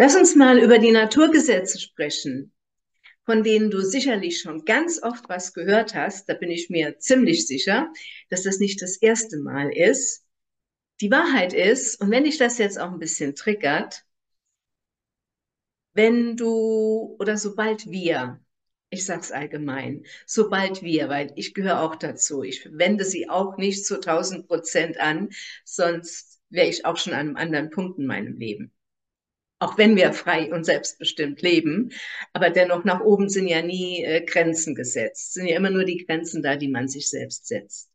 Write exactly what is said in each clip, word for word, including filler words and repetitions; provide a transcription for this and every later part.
Lass uns mal über die Naturgesetze sprechen, von denen du sicherlich schon ganz oft was gehört hast. Da bin ich mir ziemlich sicher, dass das nicht das erste Mal ist. Die Wahrheit ist, und wenn dich das jetzt auch ein bisschen triggert, wenn du oder sobald wir, ich sage es allgemein, sobald wir, weil ich gehöre auch dazu, ich wende sie auch nicht zu tausend Prozent an, sonst wäre ich auch schon an einem anderen Punkt in meinem Leben. Auch wenn wir frei und selbstbestimmt leben, aber dennoch nach oben sind ja nie äh, Grenzen gesetzt, sind ja immer nur die Grenzen da, die man sich selbst setzt.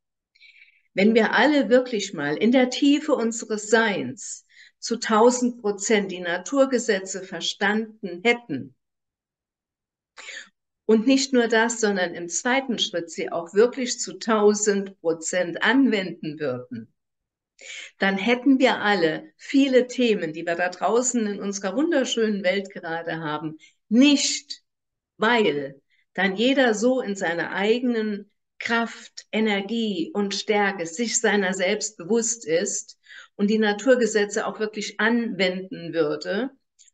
Wenn wir alle wirklich mal in der Tiefe unseres Seins zu tausend Prozent die Naturgesetze verstanden hätten und nicht nur das, sondern im zweiten Schritt sie auch wirklich zu tausend Prozent anwenden würden, dann hätten wir alle viele Themen, die wir da draußen in unserer wunderschönen Welt gerade haben, nicht, weil dann jeder so in seiner eigenen Kraft, Energie und Stärke sich seiner selbst bewusst ist und die Naturgesetze auch wirklich anwenden würde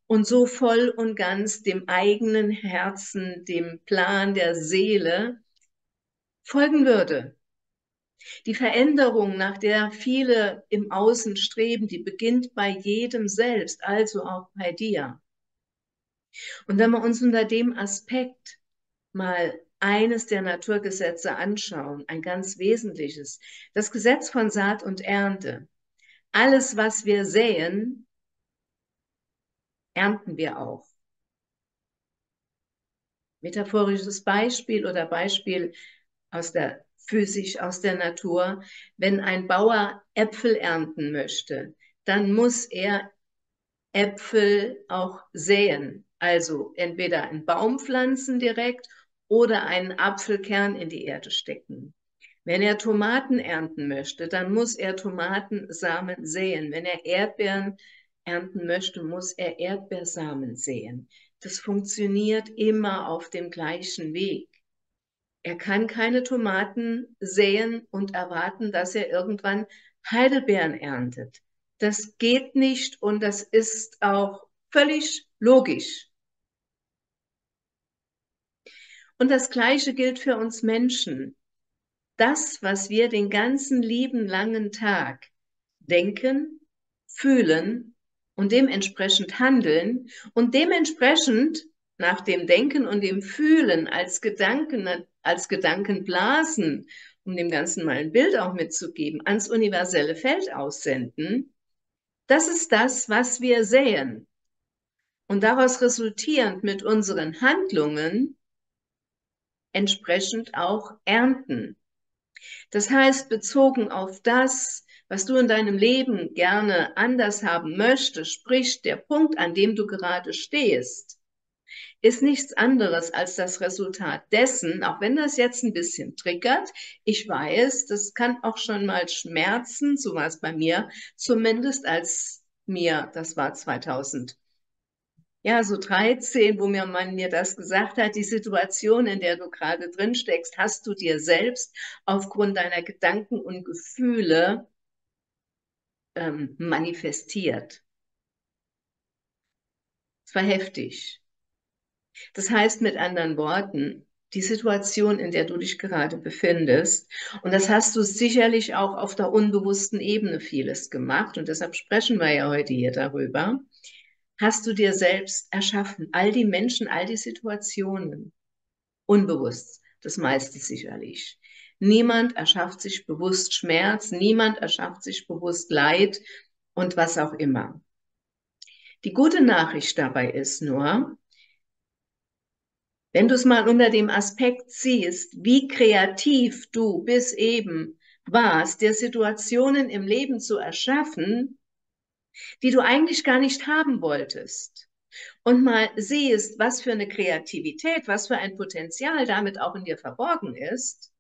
und so voll und ganz dem eigenen Herzen, dem Plan der Seele folgen würde. Die Veränderung, nach der viele im Außen streben, die beginnt bei jedem selbst, also auch bei dir. Und wenn wir uns unter dem Aspekt mal eines der Naturgesetze anschauen, ein ganz wesentliches, das Gesetz von Saat und Ernte. Alles, was wir säen, ernten wir auch. Metaphorisches Beispiel oder Beispiel aus der physisch aus der Natur, wenn ein Bauer Äpfel ernten möchte, dann muss er Äpfel auch säen. Also entweder einen Baum pflanzen direkt oder einen Apfelkern in die Erde stecken. Wenn er Tomaten ernten möchte, dann muss er Tomatensamen säen. Wenn er Erdbeeren ernten möchte, muss er Erdbeersamen säen. Das funktioniert immer auf dem gleichen Weg. Er kann keine Tomaten säen und erwarten, dass er irgendwann Heidelbeeren erntet. Das geht nicht und das ist auch völlig logisch. Und das Gleiche gilt für uns Menschen. Das, was wir den ganzen lieben langen Tag denken, fühlen und dementsprechend handeln und dementsprechend nach dem Denken und dem Fühlen als Gedanken, als Gedankenblasen, um dem Ganzen mal ein Bild auch mitzugeben, ans universelle Feld aussenden, das ist das, was wir säen. Und daraus resultierend mit unseren Handlungen entsprechend auch ernten. Das heißt, bezogen auf das, was du in deinem Leben gerne anders haben möchtest, sprich der Punkt, an dem du gerade stehst, ist nichts anderes als das Resultat dessen, auch wenn das jetzt ein bisschen triggert. Ich weiß, das kann auch schon mal schmerzen, so war es bei mir, zumindest als mir, das war zweitausend. Ja, so dreizehn, wo mir man mir das gesagt hat, die Situation, in der du gerade drin steckst, hast du dir selbst aufgrund deiner Gedanken und Gefühle ähm, manifestiert. Es war heftig. Das heißt mit anderen Worten, die Situation, in der du dich gerade befindest, und das hast du sicherlich auch auf der unbewussten Ebene vieles gemacht, und deshalb sprechen wir ja heute hier darüber, hast du dir selbst erschaffen, all die Menschen, all die Situationen, unbewusst, das meiste sicherlich. Niemand erschafft sich bewusst Schmerz, niemand erschafft sich bewusst Leid und was auch immer. Die gute Nachricht dabei ist nur, wenn du es mal unter dem Aspekt siehst, wie kreativ du bis eben warst, dir Situationen im Leben zu erschaffen, die du eigentlich gar nicht haben wolltest, und mal siehst, was für eine Kreativität, was für ein Potenzial damit auch in dir verborgen ist,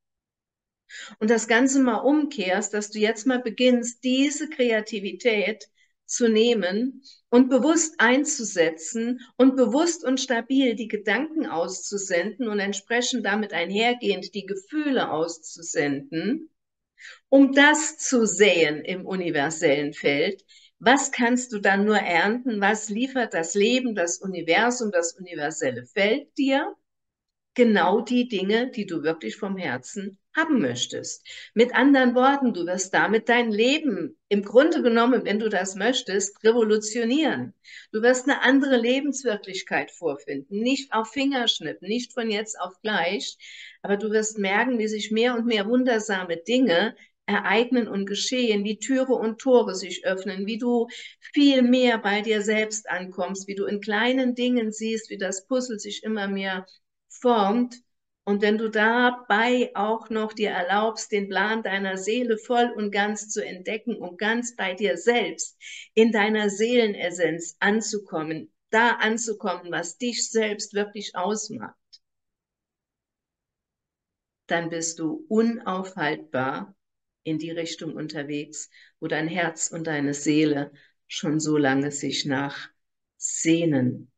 und das Ganze mal umkehrst, dass du jetzt mal beginnst, diese Kreativität zu nehmen und bewusst einzusetzen und bewusst und stabil die Gedanken auszusenden und entsprechend damit einhergehend die Gefühle auszusenden, um das zu säen im universellen Feld, Was kannst du dann nur ernten? Was liefert das Leben, das Universum, das universelle Feld dir? Genau die Dinge, die du wirklich vom Herzen haben möchtest. Mit anderen Worten, du wirst damit dein Leben im Grunde genommen, wenn du das möchtest, revolutionieren. Du wirst eine andere Lebenswirklichkeit vorfinden, nicht auf Fingerschnippen, nicht von jetzt auf gleich, aber du wirst merken, wie sich mehr und mehr wundersame Dinge ereignen und geschehen, wie Türe und Tore sich öffnen, wie du viel mehr bei dir selbst ankommst, wie du in kleinen Dingen siehst, wie das Puzzle sich immer mehr formt. Und wenn du dabei auch noch dir erlaubst, den Plan deiner Seele voll und ganz zu entdecken und ganz bei dir selbst, in deiner Seelenessenz anzukommen, da anzukommen, was dich selbst wirklich ausmacht, dann bist du unaufhaltbar in die Richtung unterwegs, wo dein Herz und deine Seele schon so lange sich nach sehnen.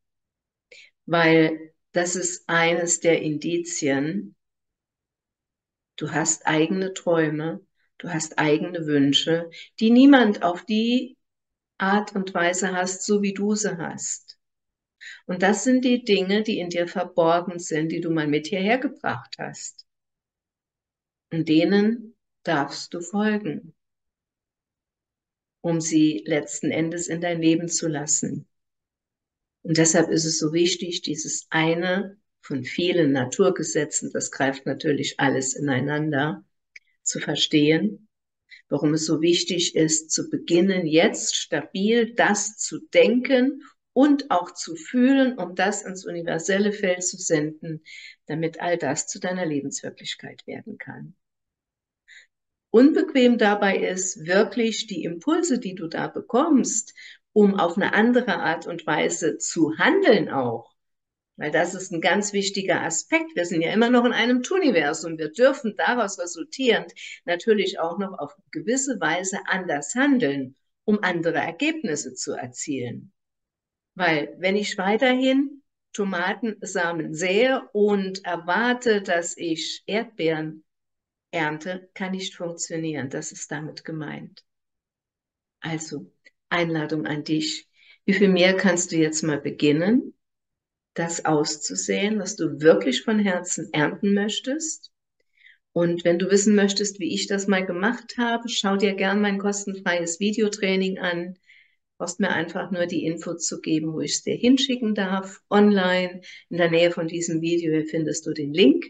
Weil das ist eines der Indizien, du hast eigene Träume, du hast eigene Wünsche, die niemand auf die Art und Weise hast, so wie du sie hast. Und das sind die Dinge, die in dir verborgen sind, die du mal mit hierher gebracht hast. Und denen darfst du folgen, um sie letzten Endes in dein Leben zu lassen. Und deshalb ist es so wichtig, dieses eine von vielen Naturgesetzen, das greift natürlich alles ineinander, zu verstehen, warum es so wichtig ist, zu beginnen, jetzt stabil das zu denken und auch zu fühlen, um das ins universelle Feld zu senden, damit all das zu deiner Lebenswirklichkeit werden kann. Unbequem dabei ist, wirklich die Impulse, die du da bekommst, um auf eine andere Art und Weise zu handeln auch. Weil das ist ein ganz wichtiger Aspekt. Wir sind ja immer noch in einem Tuniversum. Wir dürfen daraus resultierend natürlich auch noch auf gewisse Weise anders handeln, um andere Ergebnisse zu erzielen. Weil wenn ich weiterhin Tomatensamen sähe und erwarte, dass ich Erdbeeren ernte, kann nicht funktionieren. Das ist damit gemeint. Also, Einladung an dich. Wie viel mehr kannst du jetzt mal beginnen, das auszusehen, was du wirklich von Herzen ernten möchtest? Und wenn du wissen möchtest, wie ich das mal gemacht habe, schau dir gern mein kostenfreies Videotraining an. Du brauchst mir einfach nur die Info zu geben, wo ich es dir hinschicken darf, online. In der Nähe von diesem Video hier findest du den Link.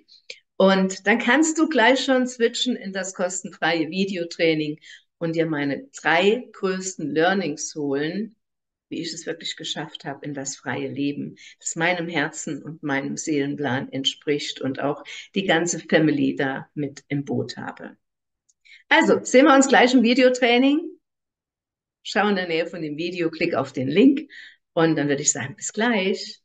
Und dann kannst du gleich schon switchen in das kostenfreie Videotraining und dir meine drei größten Learnings holen, wie ich es wirklich geschafft habe, in das freie Leben, das meinem Herzen und meinem Seelenplan entspricht und auch die ganze Family da mit im Boot habe. Also, sehen wir uns gleich im Videotraining. Schau in der Nähe von dem Video, klick auf den Link und dann würde ich sagen, bis gleich.